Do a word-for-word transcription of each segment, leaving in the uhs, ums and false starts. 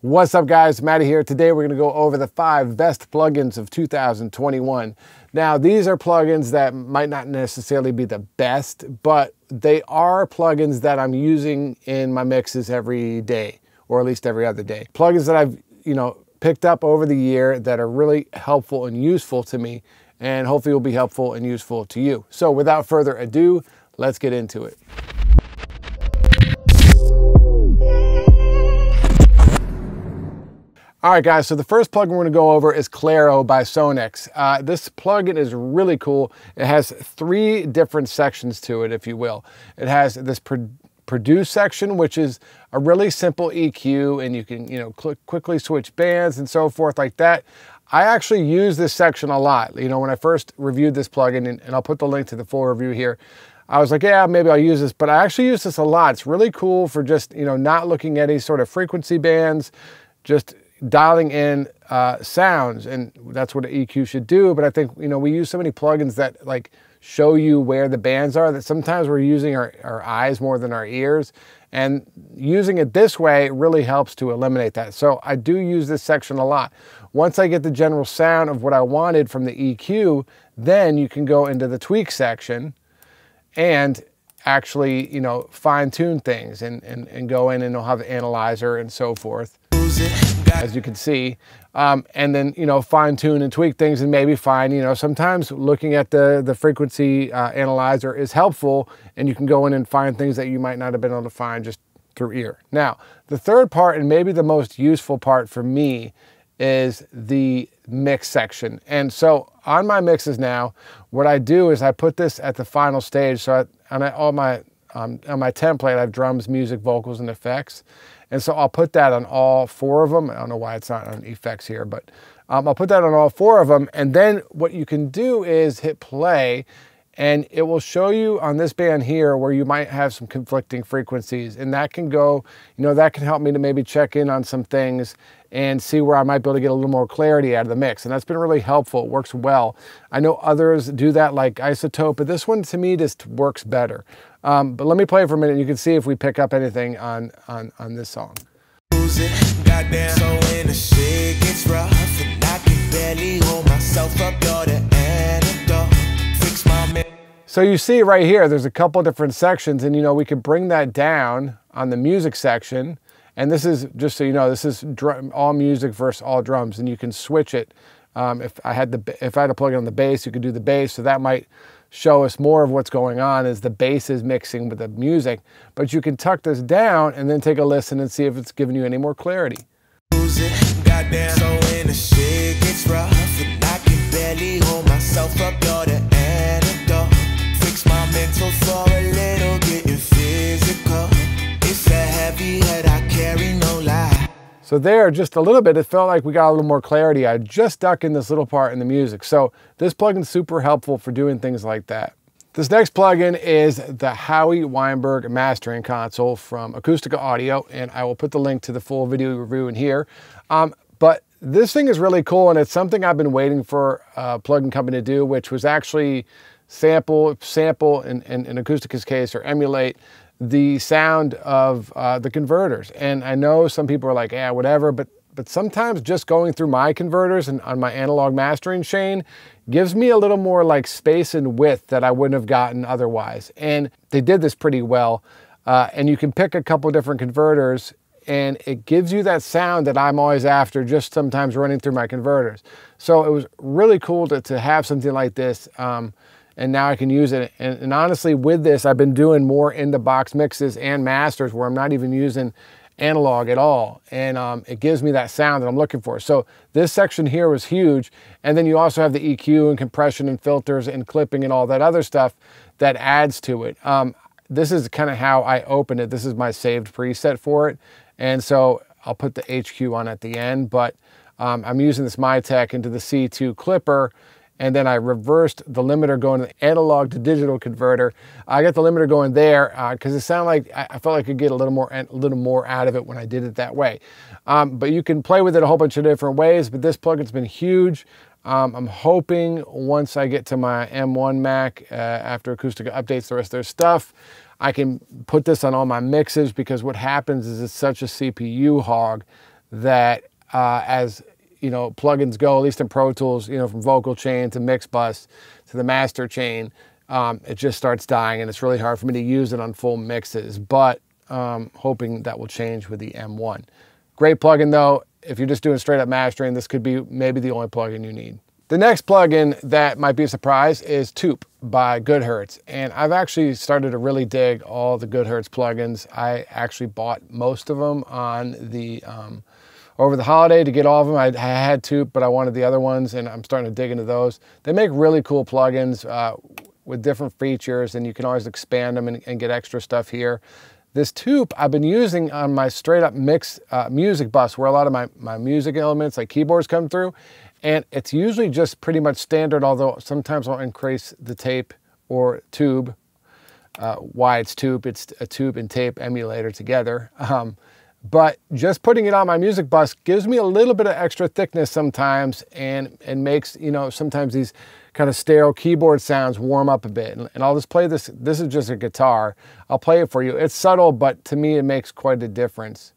What's up guys, Matty here. Today we're going to go over the five best plugins of two thousand twenty-one. Now these are plugins that might not necessarily be the best, but they are plugins that I'm using in my mixes every day, or at least every other day. Plugins that I've, you know, picked up over the year that are really helpful and useful to me, and hopefully will be helpful and useful to you. So without further ado, let's get into it. All right guys, so the first plugin we're gonna go over is Claro by Sonix. Uh, this plugin is really cool. It has three different sections to it, if you will. It has this pro produce section, which is a really simple E Q, and you can you know click, quickly switch bands and so forth like that. I actually use this section a lot. You know, when I first reviewed this plugin, and, and I'll put the link to the full review here, I was like, yeah, maybe I'll use this, but I actually use this a lot. It's really cool for just, you know, not looking at any sort of frequency bands, just dialing in uh, sounds, and that's what an E Q should do. But I think, you know, we use so many plugins that like show you where the bands are that sometimes we're using our, our eyes more than our ears, and using it this way really helps to eliminate that. So I do use this section a lot. Once I get the general sound of what I wanted from the E Q, then you can go into the tweak section and actually, you know, fine tune things and, and, and go in, and it'll have the analyzer and so forth, as you can see, um, and then, you know, fine tune and tweak things, and maybe find, you know, sometimes looking at the, the frequency uh, analyzer is helpful, and you can go in and find things that you might not have been able to find just through ear. Now, the third part, and maybe the most useful part for me, is the mix section. And so on my mixes now, what I do is I put this at the final stage. So I, on all my, um, on my template, I have drums, music, vocals, and effects. And so I'll put that on all four of them. I don't know why it's not on effects here, but um, I'll put that on all four of them. And then what you can do is hit play, and it will show you on this band here where you might have some conflicting frequencies. And that can go, you know, that can help me to maybe check in on some things and see where I might be able to get a little more clarity out of the mix. And that's been really helpful. It works well. I know others do that, like Isotope, but this one to me just works better. Um, but let me play for a minute, and you can see if we pick up anything on, on, on this song. So you see right here, there's a couple different sections, and you know, we could bring that down on the music section. And this is, just so you know, this is drum, all music versus all drums, and you can switch it. Um, if I had the, if I had a plug in on the bass, you could do the bass, so that might show us more of what's going on as the bass is mixing with the music. But you can tuck this down and then take a listen and see if it's giving you any more clarity. So there, just a little bit, it felt like we got a little more clarity. I just stuck in this little part in the music. So this plugin's super helpful for doing things like that. This next plugin is the Howie Weinberg Mastering Console from Acoustica Audio, and I will put the link to the full video review in here. Um, but this thing is really cool, and it's something I've been waiting for a plugin company to do, which was actually sample, sample in, in, in Acoustica's case, or emulate the sound of uh, the converters. And I know some people are like, yeah, whatever, but but sometimes just going through my converters and on my analog mastering chain gives me a little more like space and width that I wouldn't have gotten otherwise. And they did this pretty well. Uh, and you can pick a couple different converters, and it gives you that sound that I'm always after, just sometimes running through my converters. So it was really cool to, to have something like this. Um, And now I can use it. And, and honestly, with this, I've been doing more in-the-box mixes and masters where I'm not even using analog at all. And um, it gives me that sound that I'm looking for. So this section here was huge. And then you also have the E Q and compression and filters and clipping and all that other stuff that adds to it. Um, this is kind of how I opened it. This is my saved preset for it. And so I'll put the H Q on at the end, but um, I'm using this Mytek into the C two Clipper. And then I reversed the limiter going to the analog to digital converter. I got the limiter going there because uh, it sounded like I felt like I could get a little more a little more out of it when I did it that way. Um, but you can play with it a whole bunch of different ways. But this plugin's been huge. Um, I'm hoping once I get to my M one Mac uh, after Acoustica updates the rest of their stuff, I can put this on all my mixes, because what happens is it's such a C P U hog that uh, as you know, plugins go, at least in Pro Tools, you know, from vocal chain to mix bus to the master chain, um, it just starts dying, and it's really hard for me to use it on full mixes, but um, hoping that will change with the M one. Great plugin though. If you're just doing straight up mastering, this could be maybe the only plugin you need. The next plugin that might be a surprise is Tube by GoodHertz. And I've actually started to really dig all the GoodHertz plugins. I actually bought most of them on the, um, over the holiday to get all of them. I, I had Tube, but I wanted the other ones, and I'm starting to dig into those. They make really cool plugins uh, with different features, and you can always expand them and, and get extra stuff here. This Tube I've been using on my straight up mix uh, music bus, where a lot of my, my music elements like keyboards come through. And it's usually just pretty much standard, although sometimes I'll increase the tape or tube. Uh, why it's tube, it's a tube and tape emulator together. Um, but just putting it on my music bus gives me a little bit of extra thickness sometimes, and, and makes, you know, sometimes these kind of sterile keyboard sounds warm up a bit. And, and I'll just play this. This is just a guitar. I'll play it for you. It's subtle, but to me it makes quite a difference.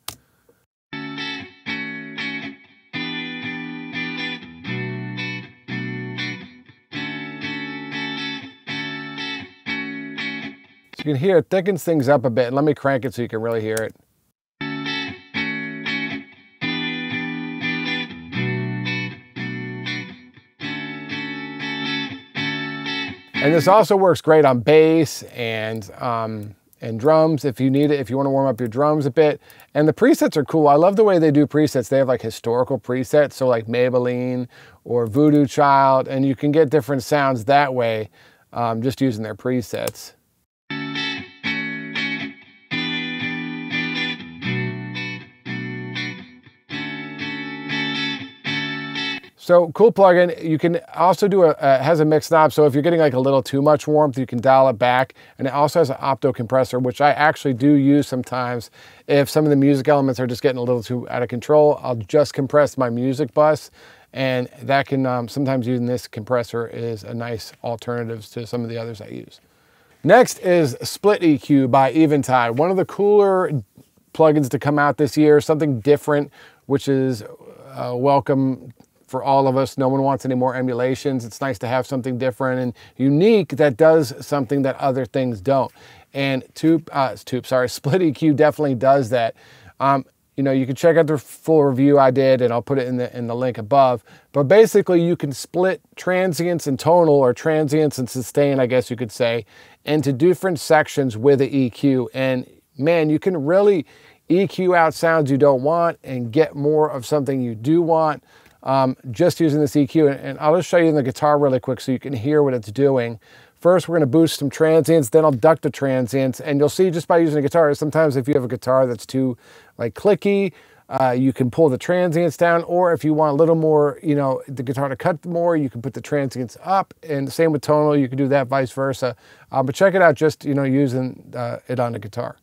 So you can hear it thickens things up a bit. And let me crank it so you can really hear it. And this also works great on bass and, um, and drums if you need it, if you want to warm up your drums a bit. And the presets are cool. I love the way they do presets. They have like historical presets, so like Maybelline or Voodoo Child, and you can get different sounds that way, um, just using their presets. So cool plugin. You can also do a, uh, has a mix knob. So if you're getting like a little too much warmth, you can dial it back. And it also has an opto compressor, which I actually do use sometimes. If some of the music elements are just getting a little too out of control, I'll just compress my music bus. And that can, um, sometimes using this compressor is a nice alternative to some of the others I use. Next is Split E Q by Eventide. One of the cooler plugins to come out this year, something different, which is uh, welcome for all of us. No one wants any more emulations. It's nice to have something different and unique that does something that other things don't. And Tube, uh, Tube, sorry, Split E Q definitely does that. Um, you know, you can check out the full review I did, and I'll put it in the in the link above. But basically, you can split transients and tonal, or transients and sustain, I guess you could say, into different sections with an E Q. And man, you can really E Q out sounds you don't want and get more of something you do want. Um, just using this E Q, and, and I'll just show you the guitar really quick so you can hear what it's doing. First, we're going to boost some transients, then I'll duck the transients, and you'll see just by using a guitar, sometimes if you have a guitar that's too like clicky, uh, you can pull the transients down, or if you want a little more, you know, the guitar to cut more, you can put the transients up, and same with tonal, you can do that, vice versa. Uh, but check it out just, you know, using uh, it on the guitar.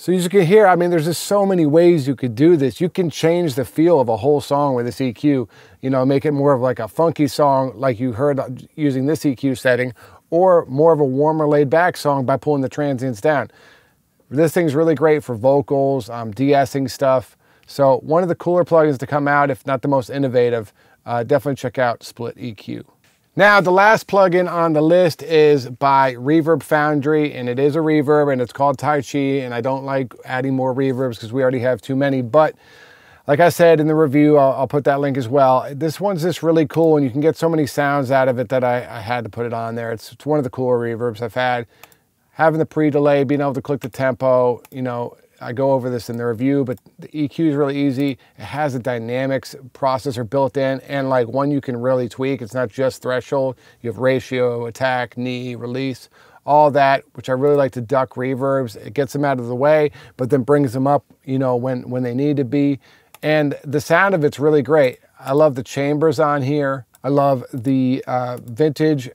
So as you can hear, I mean, there's just so many ways you could do this. You can change the feel of a whole song with this E Q, you know, make it more of like a funky song like you heard using this E Q setting, or more of a warmer laid back song by pulling the transients down. This thing's really great for vocals, um, de-essing stuff. So one of the cooler plugins to come out, if not the most innovative, uh, definitely check out Split E Q. Now, the last plugin on the list is by Reverb Foundry, and it is a reverb, and it's called Tai Chi, and I don't like adding more reverbs because we already have too many, but like I said in the review, I'll, I'll put that link as well. This one's just really cool, and you can get so many sounds out of it that I, I had to put it on there. It's, it's one of the cooler reverbs I've had. Having the pre-delay, being able to click the tempo, you know, I go over this in the review, but the E Q is really easy. It has a dynamics processor built in, and like one you can really tweak. It's not just threshold. You have ratio, attack, knee, release, all that, which I really like to duck reverbs. It gets them out of the way, but then brings them up, you know, when, when they need to be. and the sound of it's really great. I love the chambers on here. I love the uh, vintage,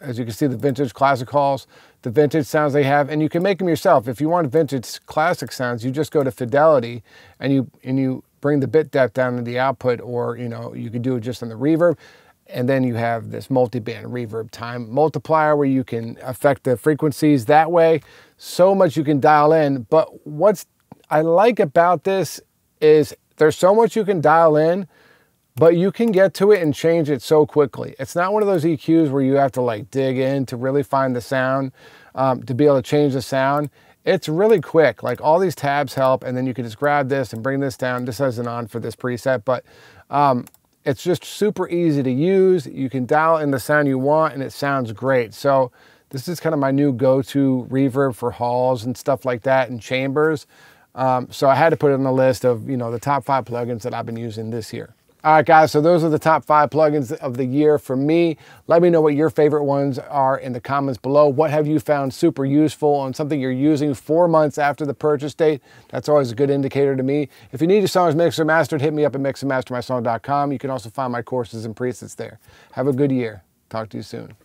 as you can see, the vintage classic halls, the vintage sounds they have, and you can make them yourself. If you want vintage classic sounds, you just go to fidelity and you and you bring the bit depth down to the output, or you know, you could do it just on the reverb. And then you have this multi-band reverb time multiplier where you can affect the frequencies that way. So much you can dial in, but what's I like about this is there's so much you can dial in, but you can get to it and change it so quickly. It's not one of those E Qs where you have to like dig in to really find the sound, um, to be able to change the sound. It's really quick, like all these tabs help, and then you can just grab this and bring this down. This isn't on for this preset, but um, it's just super easy to use. You can dial in the sound you want and it sounds great. So this is kind of my new go-to reverb for halls and stuff like that, and chambers. Um, so I had to put it on the list of, you know, the top five plugins that I've been using this year. All right, guys, so those are the top five plugins of the year for me. Let me know what your favorite ones are in the comments below. What have you found super useful on something you're using four months after the purchase date? That's always a good indicator to me. If you need your songs mixed or mastered, hit me up at mix and master my song dot com. You can also find my courses and presets there. Have a good year. Talk to you soon.